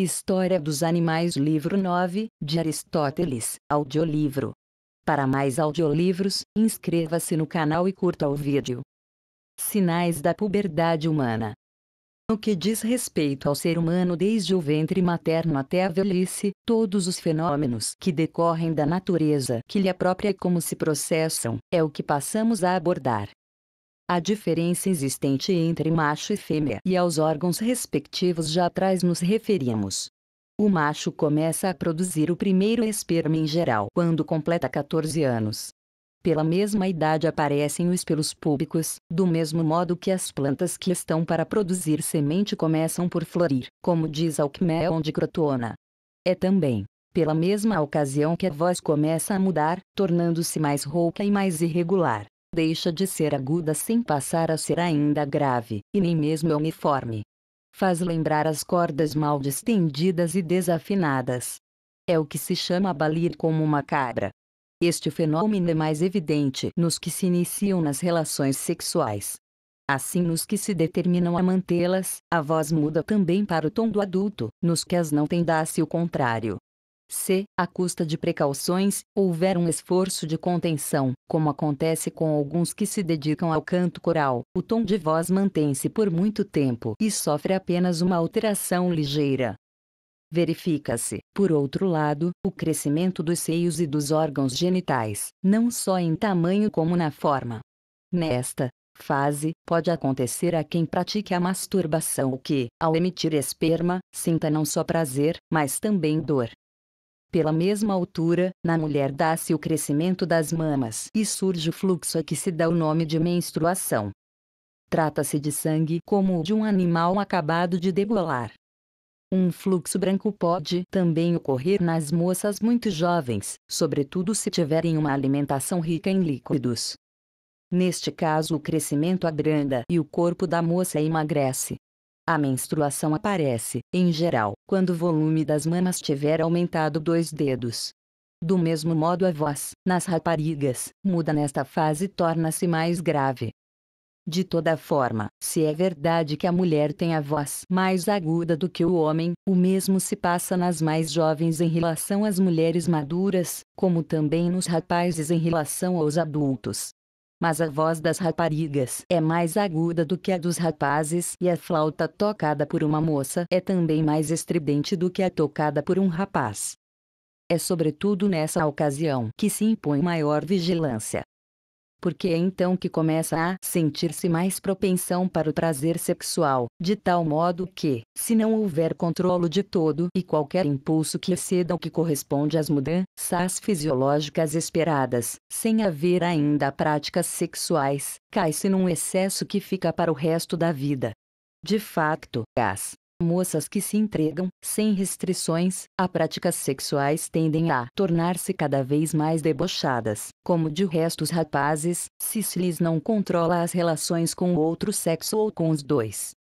História dos Animais, livro 9, de Aristóteles, audiolivro. Para mais audiolivros, inscreva-se no canal e curta o vídeo. Sinais da puberdade humana. No que diz respeito ao ser humano desde o ventre materno até a velhice, todos os fenômenos que decorrem da natureza que lhe é própria e como se processam, é o que passamos a abordar. A diferença existente entre macho e fêmea e aos órgãos respectivos já atrás nos referimos. O macho começa a produzir o primeiro esperma em geral quando completa 14 anos. Pela mesma idade aparecem os pelos púbicos, do mesmo modo que as plantas que estão para produzir semente começam por florir, como diz Alcmeon de Crotona. É também pela mesma ocasião que a voz começa a mudar, tornando-se mais rouca e mais irregular. Deixa de ser aguda sem passar a ser ainda grave, e nem mesmo é uniforme. Faz lembrar as cordas mal distendidas e desafinadas. É o que se chama balir como uma cabra. Este fenômeno é mais evidente nos que se iniciam nas relações sexuais. Assim, nos que se determinam a mantê-las, a voz muda também para o tom do adulto, nos que as não têm dá-se o contrário. Se, à custa de precauções, houver um esforço de contenção, como acontece com alguns que se dedicam ao canto coral, o tom de voz mantém-se por muito tempo e sofre apenas uma alteração ligeira. Verifica-se, por outro lado, o crescimento dos seios e dos órgãos genitais, não só em tamanho como na forma. Nesta fase, pode acontecer a quem pratique a masturbação que, ao emitir esperma, sinta não só prazer, mas também dor. Pela mesma altura, na mulher dá-se o crescimento das mamas e surge o fluxo a que se dá o nome de menstruação. Trata-se de sangue como o de um animal acabado de degolar. Um fluxo branco pode também ocorrer nas moças muito jovens, sobretudo se tiverem uma alimentação rica em líquidos. Neste caso, o crescimento abranda e o corpo da moça emagrece. A menstruação aparece, em geral, quando o volume das mamas tiver aumentado 2 dedos. Do mesmo modo, a voz, nas raparigas, muda nesta fase e torna-se mais grave. De toda forma, se é verdade que a mulher tem a voz mais aguda do que o homem, o mesmo se passa nas mais jovens em relação às mulheres maduras, como também nos rapazes em relação aos adultos. Mas a voz das raparigas é mais aguda do que a dos rapazes e a flauta tocada por uma moça é também mais estridente do que a tocada por um rapaz. É sobretudo nessa ocasião que se impõe maior vigilância. Porque é então que começa a sentir-se mais propensão para o prazer sexual, de tal modo que, se não houver controlo de todo e qualquer impulso que exceda o que corresponde às mudanças fisiológicas esperadas, sem haver ainda práticas sexuais, cai-se num excesso que fica para o resto da vida. De facto, as moças que se entregam, sem restrições, a práticas sexuais tendem a tornar-se cada vez mais debochadas, como de resto os rapazes, se lhes não controla as relações com o outro sexo ou com os dois.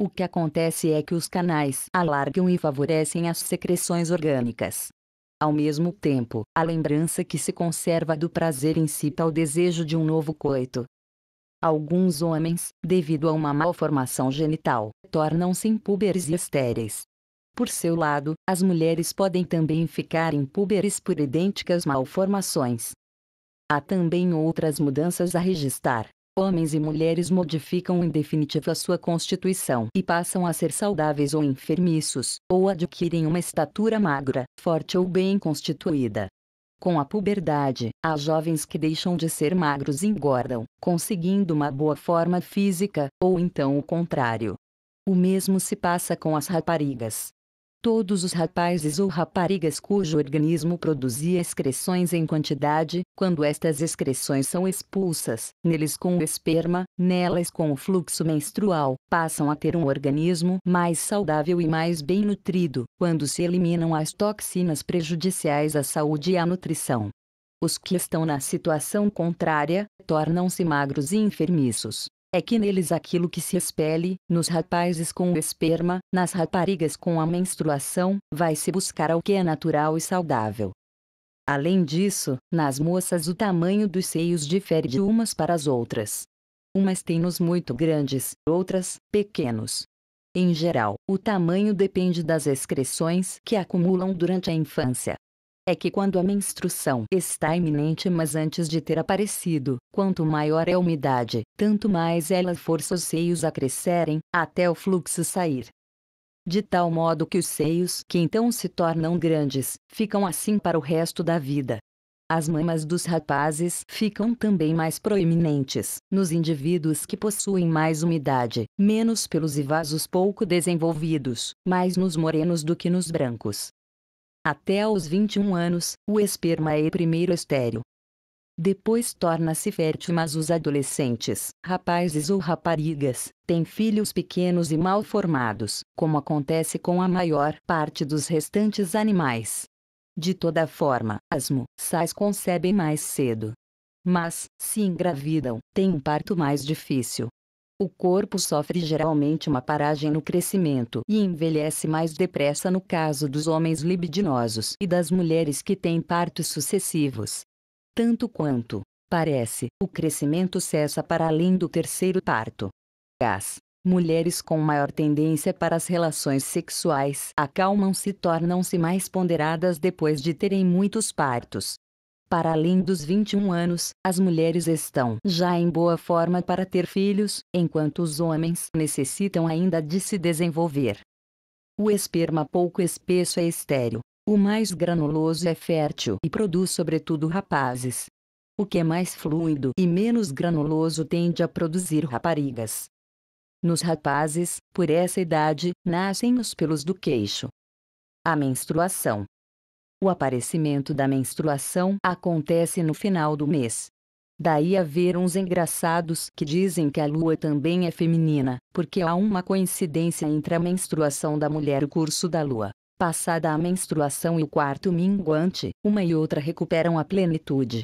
O que acontece é que os canais alargam e favorecem as secreções orgânicas. Ao mesmo tempo, a lembrança que se conserva do prazer incita ao desejo de um novo coito. Alguns homens, devido a uma malformação genital, tornam-se impúberes e estéreis. Por seu lado, as mulheres podem também ficar impúberes por idênticas malformações. Há também outras mudanças a registrar. Homens e mulheres modificam em definitivo a sua constituição e passam a ser saudáveis ou enfermiços, ou adquirem uma estatura magra, forte ou bem constituída. Com a puberdade, há jovens que deixam de ser magros e engordam, conseguindo uma boa forma física, ou então o contrário. O mesmo se passa com as raparigas. Todos os rapazes ou raparigas cujo organismo produzia excreções em quantidade, quando estas excreções são expulsas, neles com o esperma, nelas com o fluxo menstrual, passam a ter um organismo mais saudável e mais bem nutrido, quando se eliminam as toxinas prejudiciais à saúde e à nutrição. Os que estão na situação contrária, tornam-se magros e enfermiços. É que neles aquilo que se expele, nos rapazes com o esperma, nas raparigas com a menstruação, vai-se buscar ao que é natural e saudável. Além disso, nas moças o tamanho dos seios difere de umas para as outras. Umas têm-nos muito grandes, outras, pequenos. Em geral, o tamanho depende das excreções que acumulam durante a infância. É que quando a menstruação está iminente, mas antes de ter aparecido, quanto maior é a umidade, tanto mais ela força os seios a crescerem, até o fluxo sair. De tal modo que os seios, que então se tornam grandes, ficam assim para o resto da vida. As mamas dos rapazes ficam também mais proeminentes, nos indivíduos que possuem mais umidade, menos pelos e vasos pouco desenvolvidos, mais nos morenos do que nos brancos. Até aos 21 anos, o esperma é primeiro estéril. Depois torna-se fértil, mas os adolescentes, rapazes ou raparigas, têm filhos pequenos e mal formados, como acontece com a maior parte dos restantes animais. De toda forma, as moças concebem mais cedo. Mas, se engravidam, têm um parto mais difícil. O corpo sofre geralmente uma paragem no crescimento e envelhece mais depressa no caso dos homens libidinosos e das mulheres que têm partos sucessivos. Tanto quanto parece, o crescimento cessa para além do terceiro parto. As mulheres com maior tendência para as relações sexuais acalmam-se e tornam-se mais ponderadas depois de terem muitos partos. Para além dos 21 anos, as mulheres estão já em boa forma para ter filhos, enquanto os homens necessitam ainda de se desenvolver. O esperma pouco espesso é estéril. O mais granuloso é fértil e produz sobretudo rapazes. O que é mais fluido e menos granuloso tende a produzir raparigas. Nos rapazes, por essa idade, nascem os pelos do queixo. A menstruação. O aparecimento da menstruação acontece no final do mês. Daí haver uns engraçados que dizem que a lua também é feminina, porque há uma coincidência entre a menstruação da mulher e o curso da lua. Passada a menstruação e o quarto minguante, uma e outra recuperam a plenitude.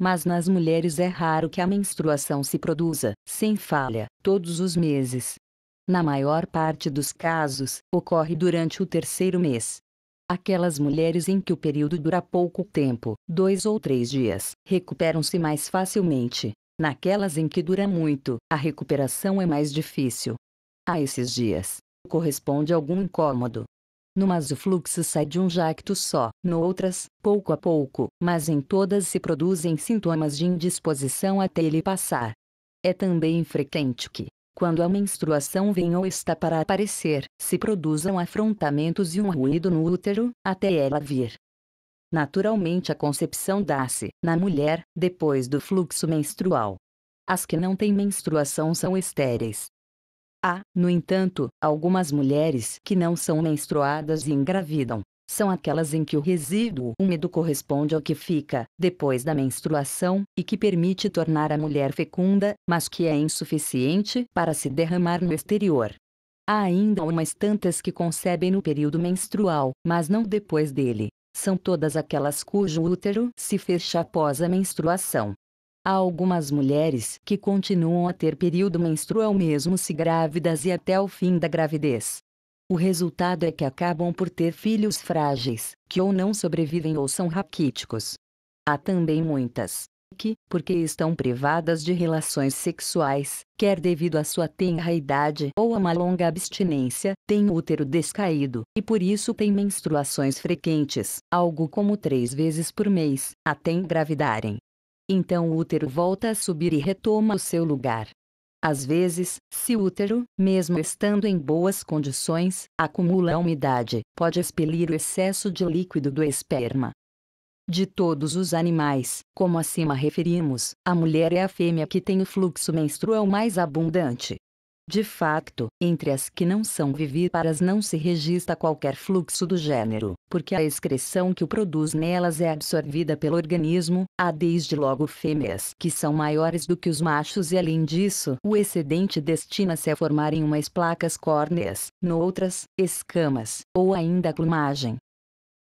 Mas nas mulheres é raro que a menstruação se produza, sem falha, todos os meses. Na maior parte dos casos, ocorre durante o terceiro mês. Aquelas mulheres em que o período dura pouco tempo, 2 ou 3 dias, recuperam-se mais facilmente. Naquelas em que dura muito, a recuperação é mais difícil. A esses dias corresponde algum incômodo. Numas o fluxo sai de um jacto só, noutras, pouco a pouco, mas em todas se produzem sintomas de indisposição até ele passar. É também infrequente que, quando a menstruação vem ou está para aparecer, se produzam afrontamentos e um ruído no útero, até ela vir. Naturalmente a concepção dá-se, na mulher, depois do fluxo menstrual. As que não têm menstruação são estéreis. Há, no entanto, algumas mulheres que não são menstruadas e engravidam. São aquelas em que o resíduo úmido corresponde ao que fica, depois da menstruação, e que permite tornar a mulher fecunda, mas que é insuficiente para se derramar no exterior. Há ainda umas tantas que concebem no período menstrual, mas não depois dele. São todas aquelas cujo útero se fecha após a menstruação. Há algumas mulheres que continuam a ter período menstrual mesmo se grávidas e até o fim da gravidez. O resultado é que acabam por ter filhos frágeis, que ou não sobrevivem ou são raquíticos. Há também muitas que, porque estão privadas de relações sexuais, quer devido à sua tenra idade ou a uma longa abstinência, têm útero descaído, e por isso têm menstruações frequentes, algo como 3 vezes por mês, até engravidarem. Então o útero volta a subir e retoma o seu lugar. Às vezes, se o útero, mesmo estando em boas condições, acumula umidade, pode expelir o excesso de líquido do esperma. De todos os animais, como acima referimos, a mulher é a fêmea que tem o fluxo menstrual mais abundante. De facto, entre as que não são vivíparas não se registra qualquer fluxo do gênero, porque a excreção que o produz nelas é absorvida pelo organismo. Há desde logo fêmeas que são maiores do que os machos e além disso, o excedente destina-se a formar em umas placas córneas, noutras, escamas, ou ainda plumagem.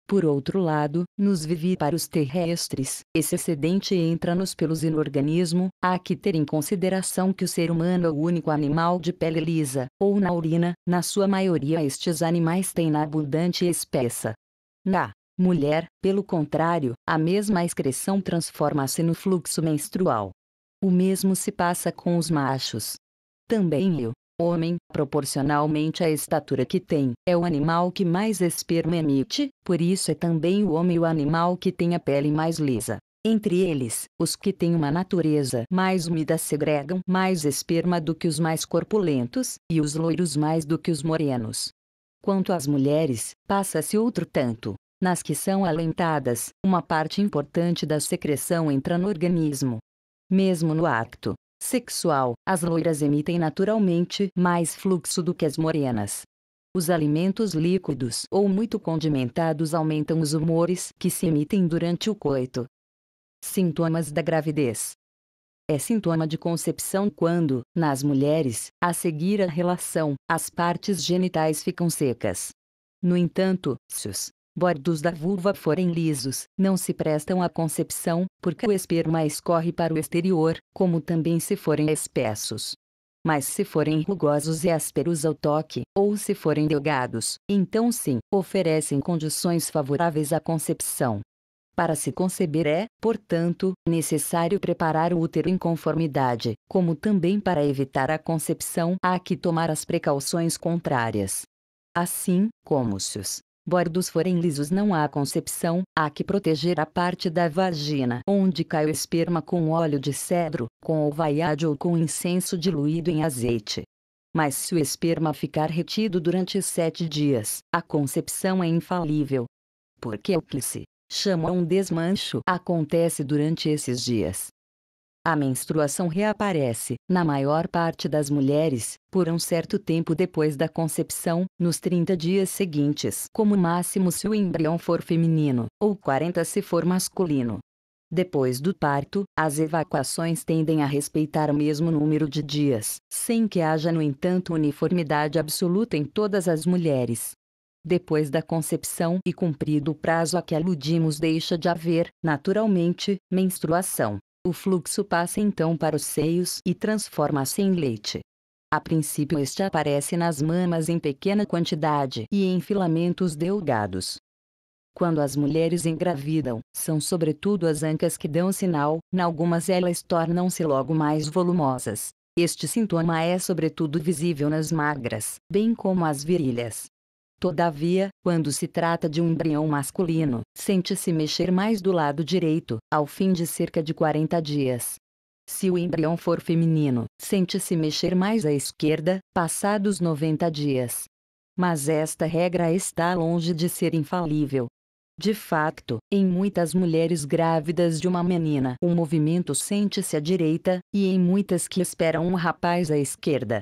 Por outro lado, nos vivíparos terrestres, esse excedente entra nos pelos e no organismo. Há que ter em consideração que o ser humano é o único animal de pele lisa, ou naurina. Na sua maioria estes animais têm na abundante e espessa. Na mulher, pelo contrário, a mesma excreção transforma-se no fluxo menstrual. O mesmo se passa com os machos. Também O homem, proporcionalmente à estatura que tem, é o animal que mais esperma emite, por isso é também o homem o animal que tem a pele mais lisa. Entre eles, os que têm uma natureza mais úmida segregam mais esperma do que os mais corpulentos, e os loiros mais do que os morenos. Quanto às mulheres, passa-se outro tanto. Nas que são alentadas, uma parte importante da secreção entra no organismo. Mesmo no acto sexual, as loiras emitem naturalmente mais fluxo do que as morenas. Os alimentos líquidos ou muito condimentados aumentam os humores que se emitem durante o coito. Sintomas da gravidez. É sintoma de concepção quando, nas mulheres, a seguir a relação, as partes genitais ficam secas. No entanto, se os bordos da vulva forem lisos, não se prestam à concepção, porque o esperma escorre para o exterior, como também se forem espessos. Mas se forem rugosos e ásperos ao toque, ou se forem delgados, então sim, oferecem condições favoráveis à concepção. Para se conceber é, portanto, necessário preparar o útero em conformidade, como também para evitar a concepção há que tomar as precauções contrárias. Assim, como se os bordos forem lisos não há concepção, há que proteger a parte da vagina onde cai o esperma com óleo de cedro, com alvaiade ou com incenso diluído em azeite. Mas se o esperma ficar retido durante 7 dias, a concepção é infalível. Porque é o que se chama um desmancho acontece durante esses dias. A menstruação reaparece, na maior parte das mulheres, por um certo tempo depois da concepção, nos 30 dias seguintes, como máximo se o embrião for feminino, ou 40 se for masculino. Depois do parto, as evacuações tendem a respeitar o mesmo número de dias, sem que haja, no entanto, uniformidade absoluta em todas as mulheres. Depois da concepção e cumprido o prazo a que aludimos deixa de haver, naturalmente, menstruação. O fluxo passa então para os seios e transforma-se em leite. A princípio este aparece nas mamas em pequena quantidade e em filamentos delgados. Quando as mulheres engravidam, são sobretudo as ancas que dão sinal, em algumas elas tornam-se logo mais volumosas. Este sintoma é sobretudo visível nas magras, bem como as virilhas. Todavia, quando se trata de um embrião masculino, sente-se mexer mais do lado direito, ao fim de cerca de 40 dias. Se o embrião for feminino, sente-se mexer mais à esquerda, passados 90 dias. Mas esta regra está longe de ser infalível. De fato, em muitas mulheres grávidas de uma menina, o movimento sente-se à direita, e em muitas que esperam um rapaz à esquerda.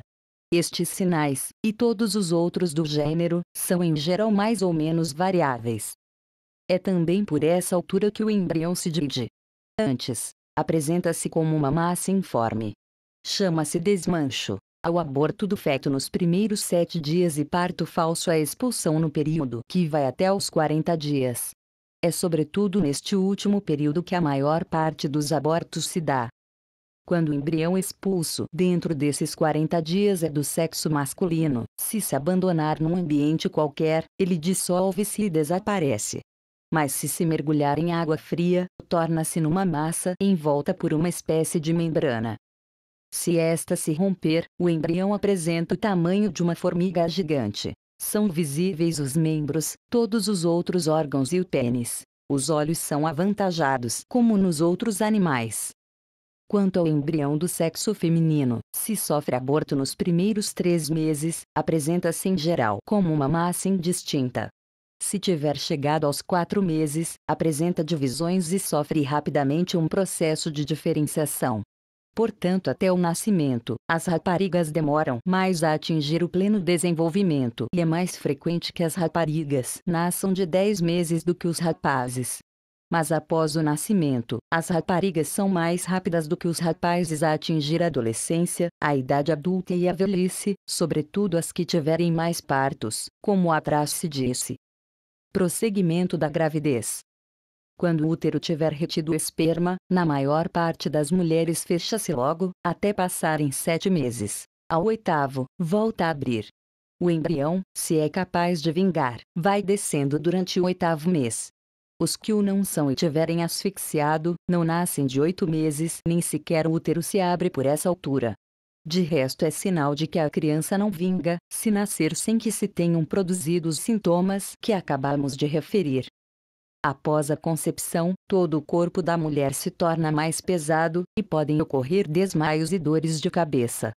Estes sinais, e todos os outros do gênero, são em geral mais ou menos variáveis. É também por essa altura que o embrião se divide. Antes, apresenta-se como uma massa informe. Chama-se desmancho, ao aborto do feto nos primeiros 7 dias e parto falso à expulsão no período que vai até os 40 dias. É sobretudo neste último período que a maior parte dos abortos se dá. Quando o embrião expulso dentro desses 40 dias é do sexo masculino, se se abandonar num ambiente qualquer, ele dissolve-se e desaparece. Mas se se mergulhar em água fria, torna-se numa massa envolta por uma espécie de membrana. Se esta se romper, o embrião apresenta o tamanho de uma formiga gigante. São visíveis os membros, todos os outros órgãos e o pênis. Os olhos são avantajados como nos outros animais. Quanto ao embrião do sexo feminino, se sofre aborto nos primeiros 3 meses, apresenta-se em geral como uma massa indistinta. Se tiver chegado aos 4 meses, apresenta divisões e sofre rapidamente um processo de diferenciação. Portanto, até o nascimento, as raparigas demoram mais a atingir o pleno desenvolvimento e é mais frequente que as raparigas nasçam de 10 meses do que os rapazes. Mas após o nascimento, as raparigas são mais rápidas do que os rapazes a atingir a adolescência, a idade adulta e a velhice, sobretudo as que tiverem mais partos, como atrás se disse. Prosseguimento da gravidez. Quando o útero tiver retido o esperma, na maior parte das mulheres fecha-se logo, até passarem 7 meses. Ao 8º, volta a abrir. O embrião, se é capaz de vingar, vai descendo durante o 8º mês. Os que o não são e tiverem asfixiado, não nascem de 8 meses, nem sequer o útero se abre por essa altura. De resto é sinal de que a criança não vinga, se nascer sem que se tenham produzido os sintomas que acabamos de referir. Após a concepção, todo o corpo da mulher se torna mais pesado, e podem ocorrer desmaios e dores de cabeça.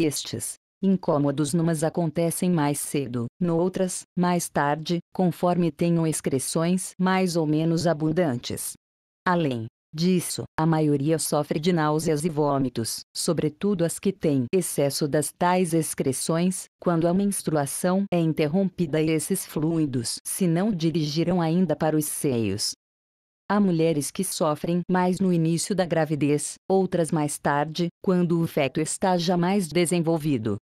Estes incômodos numas acontecem mais cedo, noutras, mais tarde, conforme tenham excreções mais ou menos abundantes. Além disso, a maioria sofre de náuseas e vômitos, sobretudo as que têm excesso das tais excreções, quando a menstruação é interrompida e esses fluidos se não dirigiram ainda para os seios. Há mulheres que sofrem mais no início da gravidez, outras mais tarde, quando o feto está já mais desenvolvido.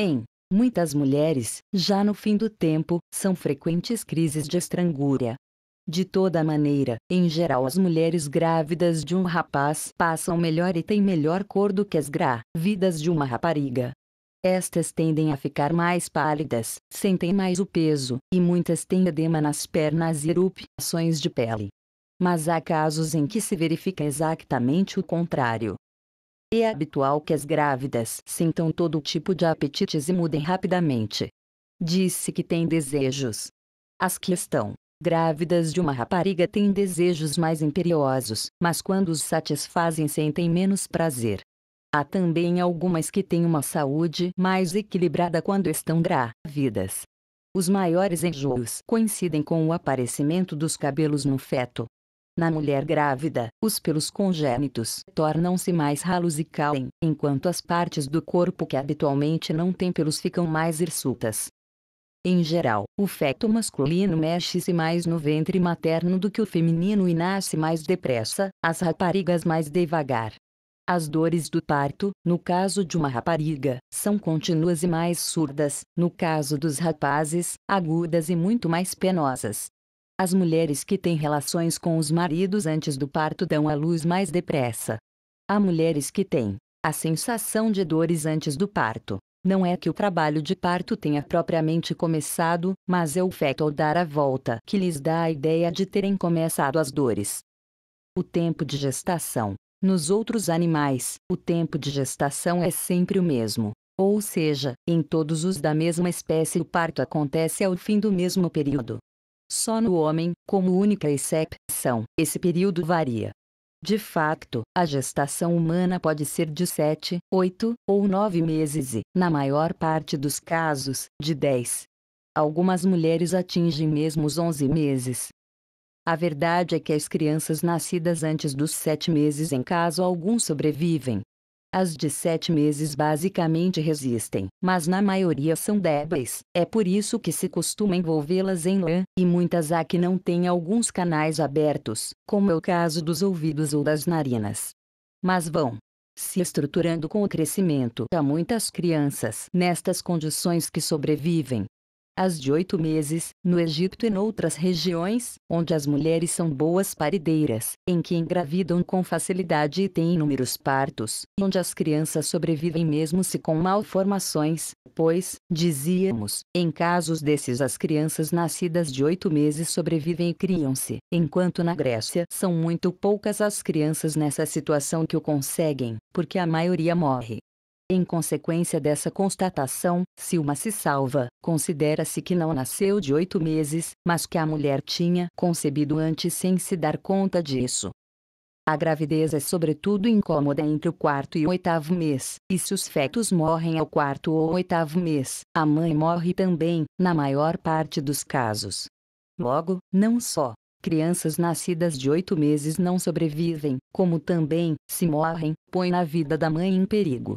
Em muitas mulheres, já no fim do tempo, são frequentes crises de estrangúria. De toda maneira, em geral as mulheres grávidas de um rapaz passam melhor e têm melhor cor do que as grávidas de uma rapariga. Estas tendem a ficar mais pálidas, sentem mais o peso, e muitas têm edema nas pernas e erupções de pele. Mas há casos em que se verifica exatamente o contrário. É habitual que as grávidas sintam todo tipo de apetites e mudem rapidamente. Diz-se que têm desejos. As que estão grávidas de uma rapariga têm desejos mais imperiosos, mas quando os satisfazem sentem menos prazer. Há também algumas que têm uma saúde mais equilibrada quando estão grávidas. Os maiores enjoos coincidem com o aparecimento dos cabelos no feto. Na mulher grávida, os pelos congênitos tornam-se mais ralos e caem, enquanto as partes do corpo que habitualmente não têm pelos ficam mais hirsutas. Em geral, o feto masculino mexe-se mais no ventre materno do que o feminino e nasce mais depressa, as raparigas mais devagar. As dores do parto, no caso de uma rapariga, são contínuas e mais surdas, no caso dos rapazes, agudas e muito mais penosas. As mulheres que têm relações com os maridos antes do parto dão à luz mais depressa. Há mulheres que têm a sensação de dores antes do parto. Não é que o trabalho de parto tenha propriamente começado, mas é o feto ao dar a volta que lhes dá a ideia de terem começado as dores. O tempo de gestação. Nos outros animais, o tempo de gestação é sempre o mesmo. Ou seja, em todos os da mesma espécie o parto acontece ao fim do mesmo período. Só no homem, como única exceção, esse período varia. De facto, a gestação humana pode ser de 7, 8 ou 9 meses e, na maior parte dos casos, de 10. Algumas mulheres atingem mesmo os 11 meses. A verdade é que as crianças nascidas antes dos 7 meses em caso algum sobrevivem. As de 7 meses basicamente resistem, mas na maioria são débeis, é por isso que se costuma envolvê-las em lã, e muitas há que não têm alguns canais abertos, como é o caso dos ouvidos ou das narinas. Mas vão se estruturando com o crescimento. Há muitas crianças nestas condições que sobrevivem. As de 8 meses, no Egito e noutras regiões, onde as mulheres são boas parideiras, em que engravidam com facilidade e têm inúmeros partos, onde as crianças sobrevivem mesmo-se com malformações, pois, dizíamos, em casos desses as crianças nascidas de 8 meses sobrevivem e criam-se, enquanto na Grécia são muito poucas as crianças nessa situação que o conseguem, porque a maioria morre. Em consequência dessa constatação, se uma se salva, considera-se que não nasceu de 8 meses, mas que a mulher tinha concebido antes sem se dar conta disso. A gravidez é sobretudo incômoda entre o 4º e 8º mês, e se os fetos morrem ao 4º ou 8º mês, a mãe morre também, na maior parte dos casos. Logo, não só crianças nascidas de 8 meses não sobrevivem, como também, se morrem, põem a vida da mãe em perigo.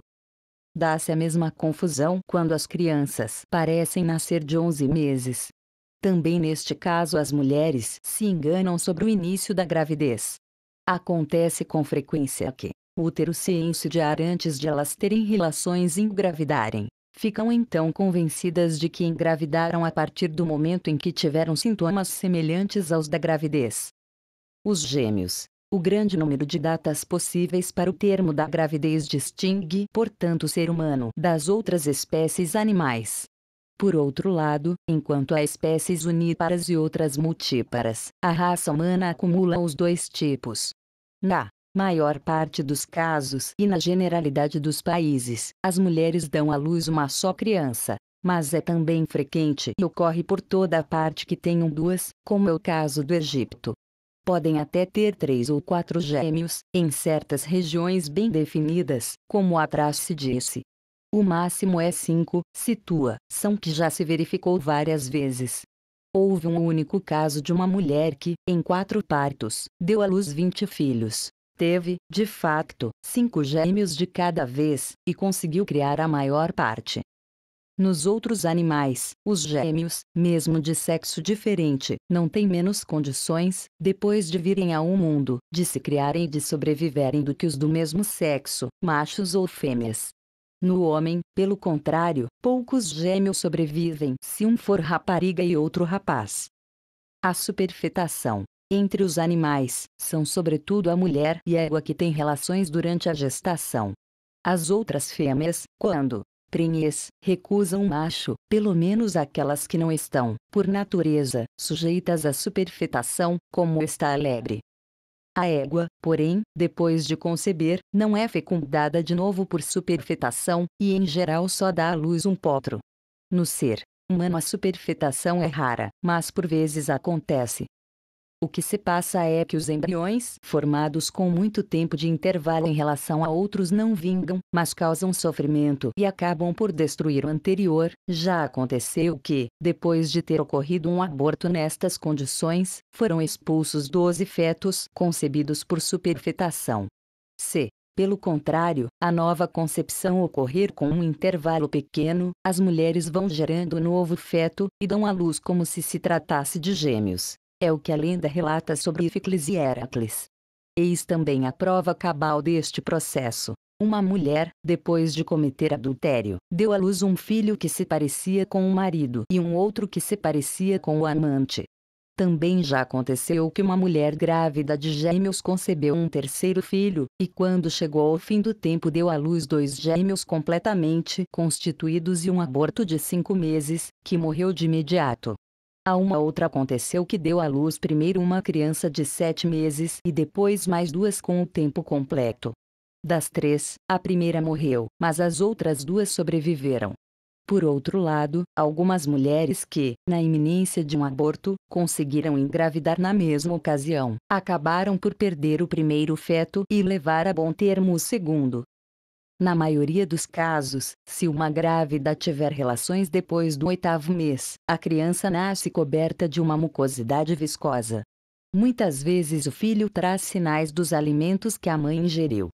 Dá-se a mesma confusão quando as crianças parecem nascer de 11 meses. Também neste caso as mulheres se enganam sobre o início da gravidez. Acontece com frequência que o útero se enche de ar antes de elas terem relações e engravidarem. Ficam então convencidas de que engravidaram a partir do momento em que tiveram sintomas semelhantes aos da gravidez. Os gêmeos. O grande número de datas possíveis para o termo da gravidez distingue, portanto, o ser humano das outras espécies animais. Por outro lado, enquanto há espécies uníparas e outras multíparas, a raça humana acumula os dois tipos. Na maior parte dos casos e na generalidade dos países, as mulheres dão à luz uma só criança. Mas é também frequente e ocorre por toda a parte que tenham duas, como é o caso do Egito. Podem até ter 3 ou 4 gêmeos, em certas regiões bem definidas, como atrás se disse. O máximo é 5, situação que já se verificou várias vezes. Houve um único caso de uma mulher que, em 4 partos, deu à luz 20 filhos. Teve, de facto, 5 gêmeos de cada vez, e conseguiu criar a maior parte. Nos outros animais, os gêmeos, mesmo de sexo diferente, não têm menos condições, depois de virem ao mundo, de se criarem e de sobreviverem do que os do mesmo sexo, machos ou fêmeas. No homem, pelo contrário, poucos gêmeos sobrevivem se um for rapariga e outro rapaz. A superfetação entre os animais, são sobretudo a mulher e a égua que têm relações durante a gestação. As outras fêmeas, quando prenhes, recusam o macho, pelo menos aquelas que não estão, por natureza, sujeitas à superfetação, como está a lebre. A égua, porém, depois de conceber, não é fecundada de novo por superfetação, e em geral só dá à luz um potro. No ser humano a superfetação é rara, mas por vezes acontece. O que se passa é que os embriões, formados com muito tempo de intervalo em relação a outros, não vingam, mas causam sofrimento e acabam por destruir o anterior. Já aconteceu que, depois de ter ocorrido um aborto nestas condições, foram expulsos 12 fetos concebidos por superfetação. Se, pelo contrário, a nova concepção ocorrer com um intervalo pequeno, as mulheres vão gerando novo feto, e dão à luz como se se tratasse de gêmeos. É o que a lenda relata sobre Ificles e Heracles. Eis também a prova cabal deste processo. Uma mulher, depois de cometer adultério, deu à luz um filho que se parecia com o marido e um outro que se parecia com o amante. Também já aconteceu que uma mulher grávida de gêmeos concebeu um terceiro filho, e quando chegou ao fim do tempo deu à luz 2 gêmeos completamente constituídos e um aborto de 5 meses, que morreu de imediato. A uma outra aconteceu que deu à luz primeiro uma criança de 7 meses e depois mais 2 com o tempo completo. Das 3, a primeira morreu, mas as outras 2 sobreviveram. Por outro lado, algumas mulheres que, na iminência de um aborto, conseguiram engravidar na mesma ocasião, acabaram por perder o primeiro feto e levar a bom termo o segundo. Na maioria dos casos, se uma grávida tiver relações depois do 8º mês, a criança nasce coberta de uma mucosidade viscosa. Muitas vezes o filho traz sinais dos alimentos que a mãe ingeriu.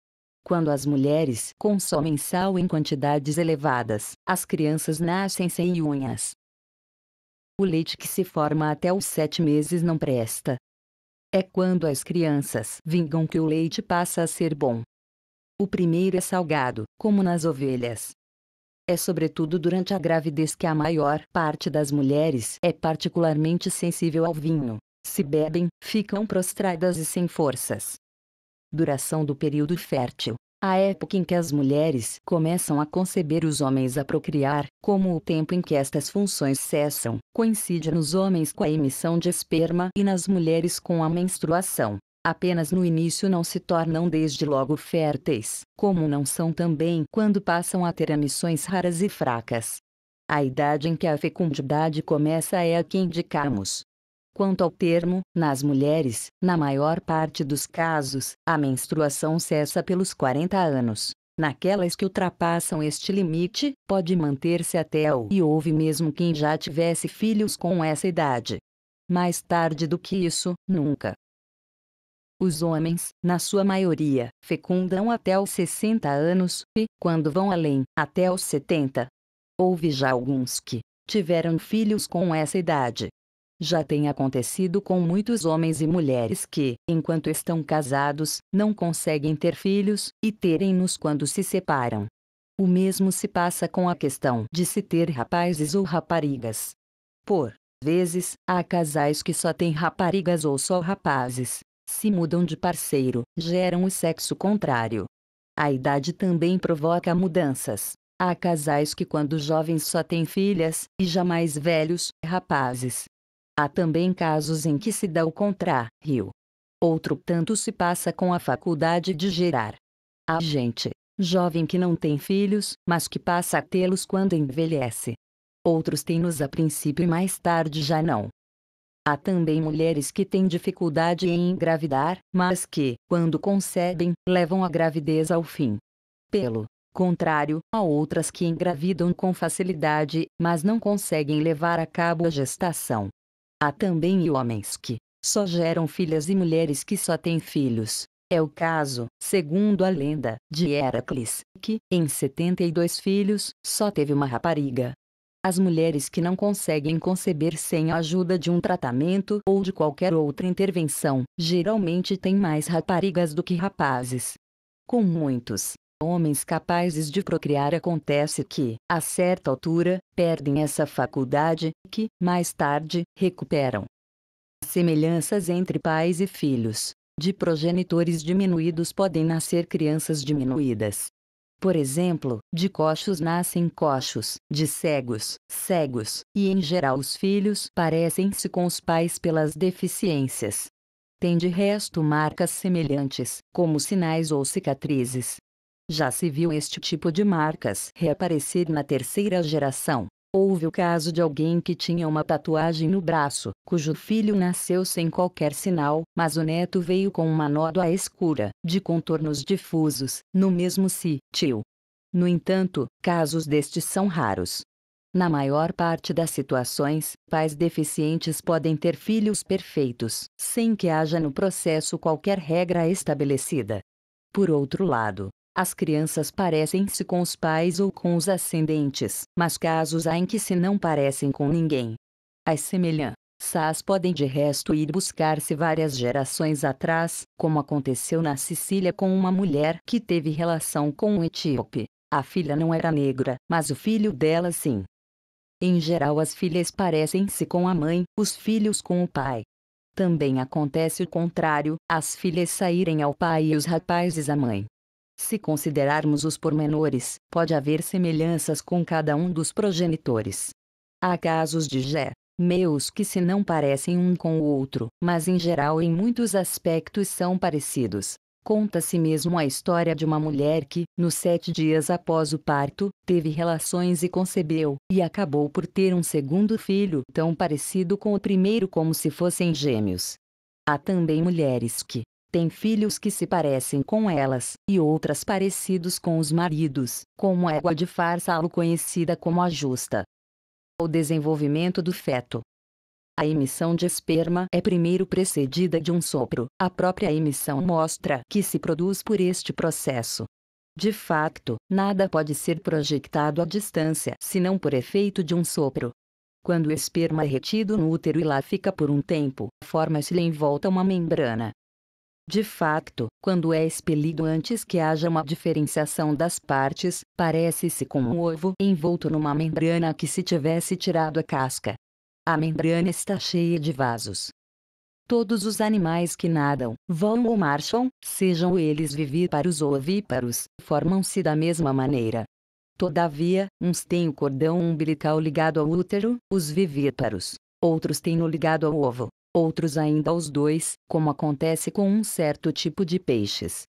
Quando as mulheres consomem sal em quantidades elevadas, as crianças nascem sem unhas. O leite que se forma até os 7 meses não presta. É quando as crianças vingam que o leite passa a ser bom. O primeiro é salgado, como nas ovelhas. É sobretudo durante a gravidez que a maior parte das mulheres é particularmente sensível ao vinho. Se bebem, ficam prostradas e sem forças. Duração do período fértil. A época em que as mulheres começam a conceber os homens a procriar, como o tempo em que estas funções cessam, coincide nos homens com a emissão de esperma e nas mulheres com a menstruação. Apenas no início não se tornam desde logo férteis, como não são também quando passam a ter emissões raras e fracas. A idade em que a fecundidade começa é a que indicamos. Quanto ao termo, nas mulheres, na maior parte dos casos, a menstruação cessa pelos 40 anos. Naquelas que ultrapassam este limite, pode manter-se até ao e houve mesmo quem já tivesse filhos com essa idade. Mais tarde do que isso, nunca. Os homens, na sua maioria, fecundam até os 60 anos, e, quando vão além, até os 70. Houve já alguns que tiveram filhos com essa idade. Já tem acontecido com muitos homens e mulheres que, enquanto estão casados, não conseguem ter filhos, e terem-nos quando se separam. O mesmo se passa com a questão de se ter rapazes ou raparigas. Por vezes, há casais que só têm raparigas ou só rapazes. Se mudam de parceiro, geram o sexo contrário. A idade também provoca mudanças. Há casais que quando jovens só têm filhas, e já mais velhos, rapazes. Há também casos em que se dá o contrário. Outro tanto se passa com a faculdade de gerar. Há gente jovem que não tem filhos, mas que passa a tê-los quando envelhece. Outros têm-nos a princípio e mais tarde já não. Há também mulheres que têm dificuldade em engravidar, mas que, quando concebem, levam a gravidez ao fim. Pelo contrário, há outras que engravidam com facilidade, mas não conseguem levar a cabo a gestação. Há também homens que só geram filhas e mulheres que só têm filhos. É o caso, segundo a lenda, de Heracles, que, em 72 filhos, só teve uma rapariga. As mulheres que não conseguem conceber sem a ajuda de um tratamento ou de qualquer outra intervenção, geralmente têm mais raparigas do que rapazes. Com muitos homens capazes de procriar acontece que, a certa altura, perdem essa faculdade, que, mais tarde, recuperam. Semelhanças entre pais e filhos. De progenitores diminuídos podem nascer crianças diminuídas. Por exemplo, de coxos nascem coxos, de cegos, cegos, e em geral os filhos parecem-se com os pais pelas deficiências. Tem de resto marcas semelhantes, como sinais ou cicatrizes. Já se viu este tipo de marcas reaparecer na terceira geração. Houve o caso de alguém que tinha uma tatuagem no braço, cujo filho nasceu sem qualquer sinal, mas o neto veio com uma nódoa escura, de contornos difusos, no mesmo sítio. No entanto, casos destes são raros. Na maior parte das situações, pais deficientes podem ter filhos perfeitos, sem que haja no processo qualquer regra estabelecida. Por outro lado, as crianças parecem-se com os pais ou com os ascendentes, mas casos há em que se não parecem com ninguém. As semelhanças podem de resto ir buscar-se várias gerações atrás, como aconteceu na Sicília com uma mulher que teve relação com um etíope. A filha não era negra, mas o filho dela sim. Em geral as filhas parecem-se com a mãe, os filhos com o pai. Também acontece o contrário, as filhas saírem ao pai e os rapazes à mãe. Se considerarmos os pormenores, pode haver semelhanças com cada um dos progenitores. Há casos de gêmeos que se não parecem um com o outro, mas em geral em muitos aspectos são parecidos. Conta-se mesmo a história de uma mulher que, nos 7 dias após o parto, teve relações e concebeu, e acabou por ter um segundo filho tão parecido com o primeiro como se fossem gêmeos. Há também mulheres que tem filhos que se parecem com elas, e outras parecidos com os maridos, como a égua de Farsalo conhecida como a justa. O desenvolvimento do feto. A emissão de esperma é primeiro precedida de um sopro. A própria emissão mostra que se produz por este processo. De facto, nada pode ser projetado à distância, senão por efeito de um sopro. Quando o esperma é retido no útero e lá fica por um tempo, forma-se-lhe em volta uma membrana. De facto, quando é expelido antes que haja uma diferenciação das partes, parece-se com um ovo envolto numa membrana que se tivesse tirado a casca. A membrana está cheia de vasos. Todos os animais que nadam, voam ou marcham, sejam eles vivíparos ou ovíparos, formam-se da mesma maneira. Todavia, uns têm o cordão umbilical ligado ao útero, os vivíparos, outros têm-no ligado ao ovo. Outros ainda os dois, como acontece com um certo tipo de peixes.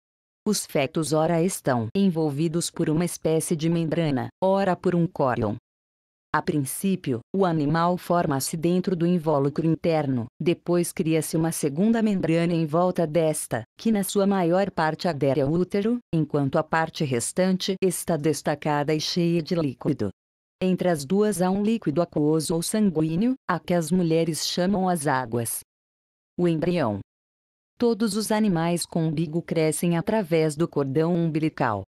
Os fetos ora estão envolvidos por uma espécie de membrana, ora por um cólion. A princípio, o animal forma-se dentro do invólucro interno, depois cria-se uma segunda membrana em volta desta, que na sua maior parte adere ao útero, enquanto a parte restante está destacada e cheia de líquido. Entre as duas há um líquido aquoso ou sanguíneo, a que as mulheres chamam as águas. O embrião. Todos os animais com umbigo crescem através do cordão umbilical.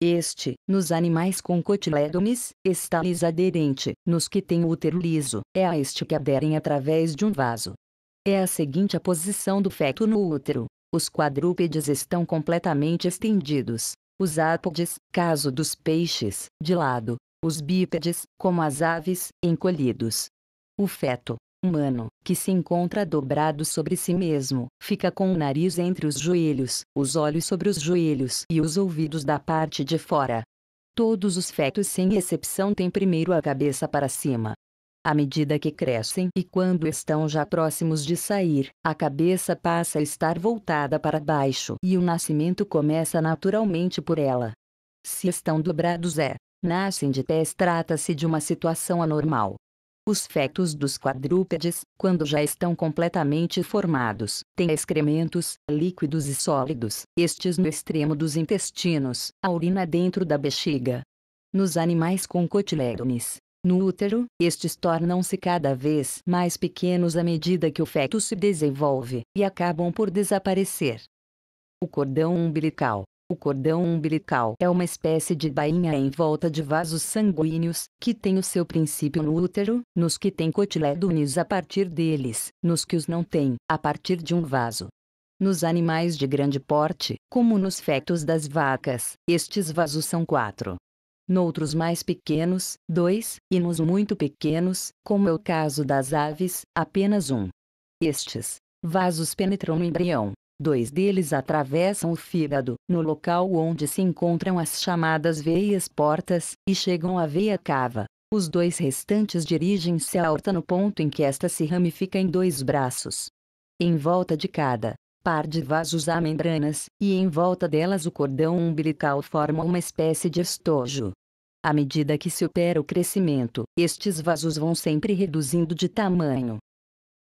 Este, nos animais com cotilédones, está lhes aderente, nos que têm útero liso, é a este que aderem através de um vaso. É a seguinte a posição do feto no útero. Os quadrúpedes estão completamente estendidos. Os ápodes, caso dos peixes, de lado. Os bípedes, como as aves, encolhidos. O feto humano, que se encontra dobrado sobre si mesmo, fica com o nariz entre os joelhos, os olhos sobre os joelhos e os ouvidos da parte de fora. Todos os fetos sem exceção têm primeiro a cabeça para cima. À medida que crescem e quando estão já próximos de sair, a cabeça passa a estar voltada para baixo e o nascimento começa naturalmente por ela. Se estão dobrados nascem de pés, trata-se de uma situação anormal. Os fetos dos quadrúpedes, quando já estão completamente formados, têm excrementos, líquidos e sólidos, estes no extremo dos intestinos, a urina dentro da bexiga. Nos animais com cotilédones, no útero, estes tornam-se cada vez mais pequenos à medida que o feto se desenvolve, e acabam por desaparecer. O cordão umbilical. O cordão umbilical é uma espécie de bainha em volta de vasos sanguíneos, que tem o seu princípio no útero, nos que têm cotilédones a partir deles, nos que os não têm, a partir de um vaso. Nos animais de grande porte, como nos fetos das vacas, estes vasos são 4. Noutros mais pequenos, 2, e nos muito pequenos, como é o caso das aves, apenas 1. Estes vasos penetram no embrião. 2 deles atravessam o fígado, no local onde se encontram as chamadas veias portas, e chegam à veia cava. Os 2 restantes dirigem-se à aorta no ponto em que esta se ramifica em 2 braços. Em volta de cada par de vasos há membranas, e em volta delas o cordão umbilical forma uma espécie de estojo. À medida que se opera o crescimento, estes vasos vão sempre reduzindo de tamanho.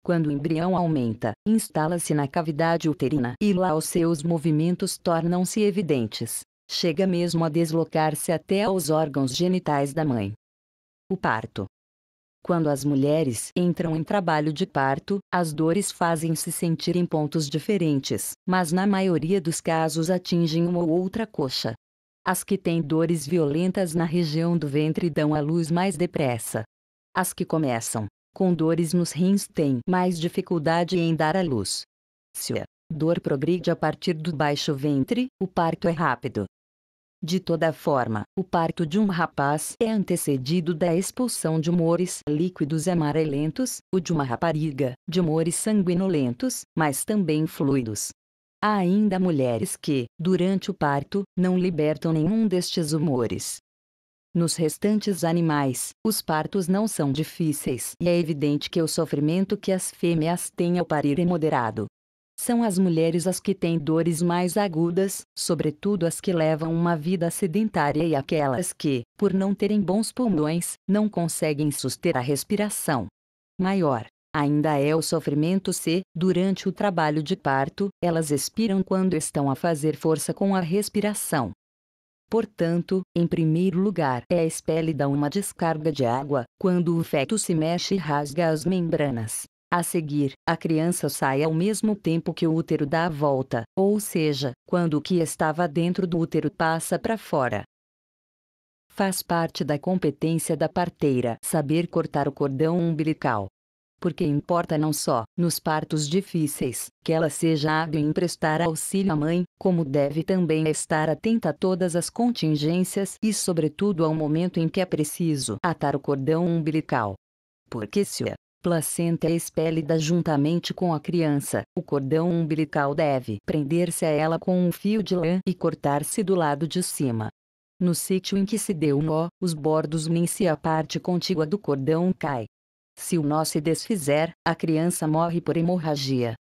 Quando o embrião aumenta, instala-se na cavidade uterina e lá os seus movimentos tornam-se evidentes. Chega mesmo a deslocar-se até aos órgãos genitais da mãe. O parto. Quando as mulheres entram em trabalho de parto, as dores fazem-se sentir em pontos diferentes, mas na maioria dos casos atingem uma ou outra coxa. As que têm dores violentas na região do ventre dão à luz mais depressa. As que começam com dores nos rins têm mais dificuldade em dar à luz. Se a dor progride a partir do baixo ventre, o parto é rápido. De toda forma, o parto de um rapaz é antecedido da expulsão de humores líquidos e amarelentos, o de uma rapariga, de humores sanguinolentos, mas também fluidos. Há ainda mulheres que, durante o parto, não libertam nenhum destes humores. Nos restantes animais, os partos não são difíceis e é evidente que o sofrimento que as fêmeas têm ao parir é moderado. São as mulheres as que têm dores mais agudas, sobretudo as que levam uma vida sedentária e aquelas que, por não terem bons pulmões, não conseguem suster a respiração. Maior ainda é o sofrimento se, durante o trabalho de parto, elas expiram quando estão a fazer força com a respiração. Portanto, em primeiro lugar, é expelida uma descarga de água, quando o feto se mexe e rasga as membranas. A seguir, a criança sai ao mesmo tempo que o útero dá a volta, ou seja, quando o que estava dentro do útero passa para fora. Faz parte da competência da parteira saber cortar o cordão umbilical. Porque importa não só, nos partos difíceis, que ela seja hábil em prestar auxílio à mãe, como deve também estar atenta a todas as contingências e sobretudo ao momento em que é preciso atar o cordão umbilical. Porque se a placenta é expelida juntamente com a criança, o cordão umbilical deve prender-se a ela com um fio de lã e cortar-se do lado de cima. No sítio em que se deu o nó, os bordos unem-se e a parte contígua do cordão cai. Se o nó se desfizer, a criança morre por hemorragia.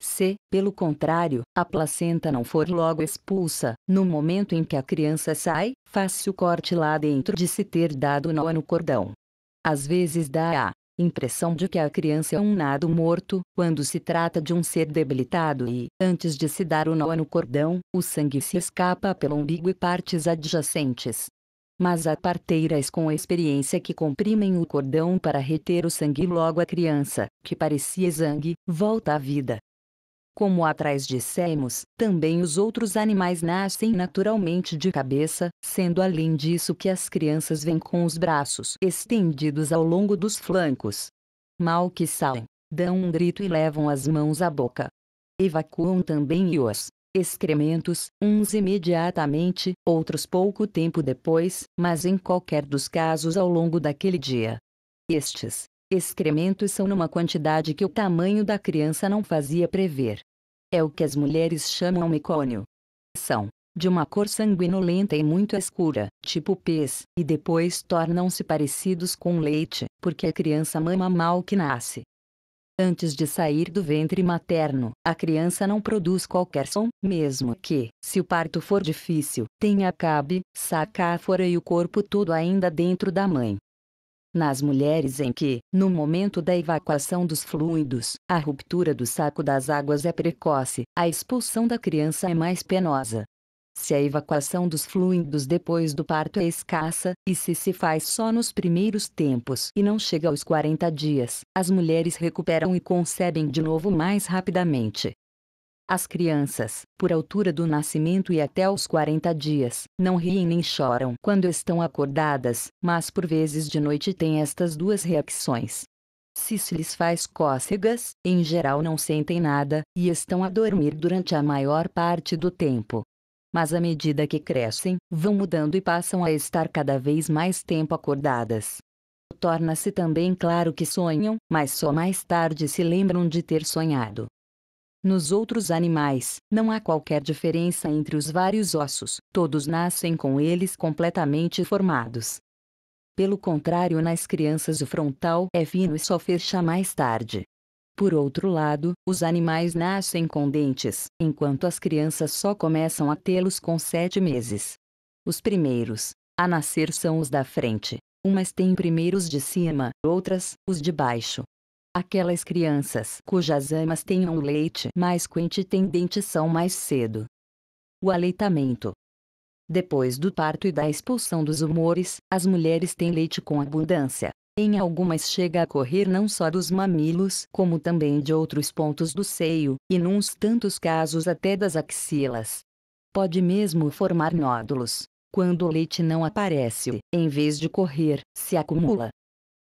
Se, pelo contrário, a placenta não for logo expulsa, no momento em que a criança sai, faz-se o corte lá dentro de se ter dado nó no cordão. Às vezes dá a impressão de que a criança é um nado morto, quando se trata de um ser debilitado e, antes de se dar o nó no cordão, o sangue se escapa pelo umbigo e partes adjacentes. Mas há parteiras com experiência que comprimem o cordão para reter o sangue e logo a criança, que parecia exangue, volta à vida. Como atrás dissemos, também os outros animais nascem naturalmente de cabeça, sendo além disso que as crianças vêm com os braços estendidos ao longo dos flancos. Mal que saem, dão um grito e levam as mãos à boca. Evacuam também os excrementos, uns imediatamente, outros pouco tempo depois, mas em qualquer dos casos ao longo daquele dia. Estes excrementos são numa quantidade que o tamanho da criança não fazia prever. É o que as mulheres chamam mecônio. São de uma cor sanguinolenta e muito escura, tipo pez, e depois tornam-se parecidos com leite, porque a criança mama mal que nasce. Antes de sair do ventre materno, a criança não produz qualquer som, mesmo que, se o parto for difícil, tenha cabe, saca a fora e o corpo todo ainda dentro da mãe. Nas mulheres em que, no momento da evacuação dos fluidos, a ruptura do saco das águas é precoce, a expulsão da criança é mais penosa. Se a evacuação dos fluidos depois do parto é escassa, e se faz só nos primeiros tempos e não chega aos 40 dias, as mulheres recuperam e concebem de novo mais rapidamente. As crianças, por altura do nascimento e até os 40 dias, não riem nem choram quando estão acordadas, mas por vezes de noite têm estas duas reações. Se lhes faz cócegas, em geral não sentem nada, e estão a dormir durante a maior parte do tempo. Mas à medida que crescem, vão mudando e passam a estar cada vez mais tempo acordadas. Torna-se também claro que sonham, mas só mais tarde se lembram de ter sonhado. Nos outros animais, não há qualquer diferença entre os vários ossos, todos nascem com eles completamente formados. Pelo contrário, nas crianças o frontal é fino e só fecha mais tarde. Por outro lado, os animais nascem com dentes, enquanto as crianças só começam a tê-los com 7 meses. Os primeiros a nascer são os da frente. Umas têm primeiro os de cima, outras, os de baixo. Aquelas crianças cujas amas tenham leite mais quente têm dentes são mais cedo. O aleitamento. Depois do parto e da expulsão dos humores, as mulheres têm leite com abundância. Em algumas chega a correr não só dos mamilos, como também de outros pontos do seio, e nuns tantos casos até das axilas. Pode mesmo formar nódulos. Quando o leite não aparece, em vez de correr, se acumula.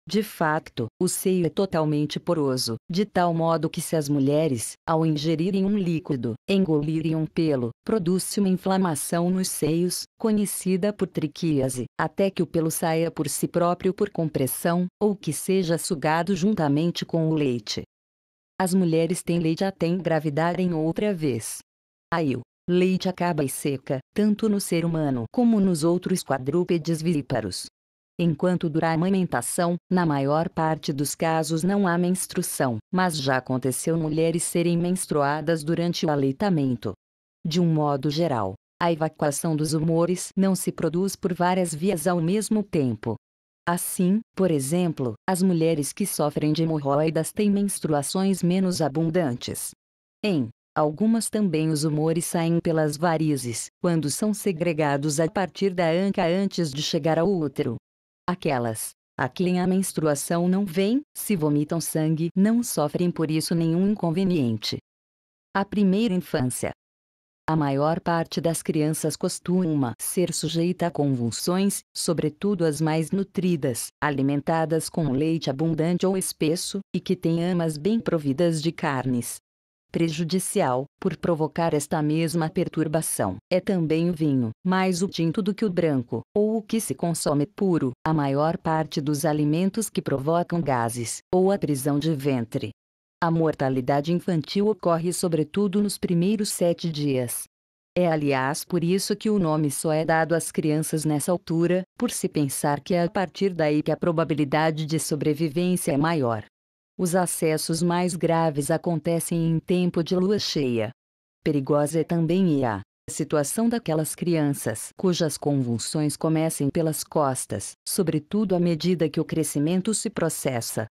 De facto, o seio é totalmente poroso, de tal modo que se as mulheres, ao ingerirem um líquido, engolirem um pelo, produz-se uma inflamação nos seios, conhecida por triquíase, até que o pelo saia por si próprio por compressão, ou que seja sugado juntamente com o leite. As mulheres têm leite até engravidarem outra vez. Aí o leite acaba e seca, tanto no ser humano como nos outros quadrúpedes vivíparos. Enquanto dura a amamentação, na maior parte dos casos não há menstruação, mas já aconteceu mulheres serem menstruadas durante o aleitamento. De um modo geral, a evacuação dos humores não se produz por várias vias ao mesmo tempo. Assim, por exemplo, as mulheres que sofrem de hemorroidas têm menstruações menos abundantes. Em algumas também os humores saem pelas varizes, quando são segregados a partir da anca antes de chegar ao útero. Aquelas a quem a menstruação não vem, se vomitam sangue, não sofrem por isso nenhum inconveniente. A primeira infância. A maior parte das crianças costuma ser sujeita a convulsões, sobretudo as mais nutridas, alimentadas com leite abundante ou espesso, e que têm amas bem providas de carnes. Prejudicial, por provocar esta mesma perturbação, é também o vinho, mais o tinto do que o branco, ou o que se consome puro, a maior parte dos alimentos que provocam gases, ou a prisão de ventre. A mortalidade infantil ocorre sobretudo nos primeiros 7 dias. É aliás por isso que o nome só é dado às crianças nessa altura, por se pensar que é a partir daí que a probabilidade de sobrevivência é maior. Os acessos mais graves acontecem em tempo de lua cheia. Perigosa é também a situação daquelas crianças cujas convulsões comecem pelas costas, sobretudo à medida que o crescimento se processa,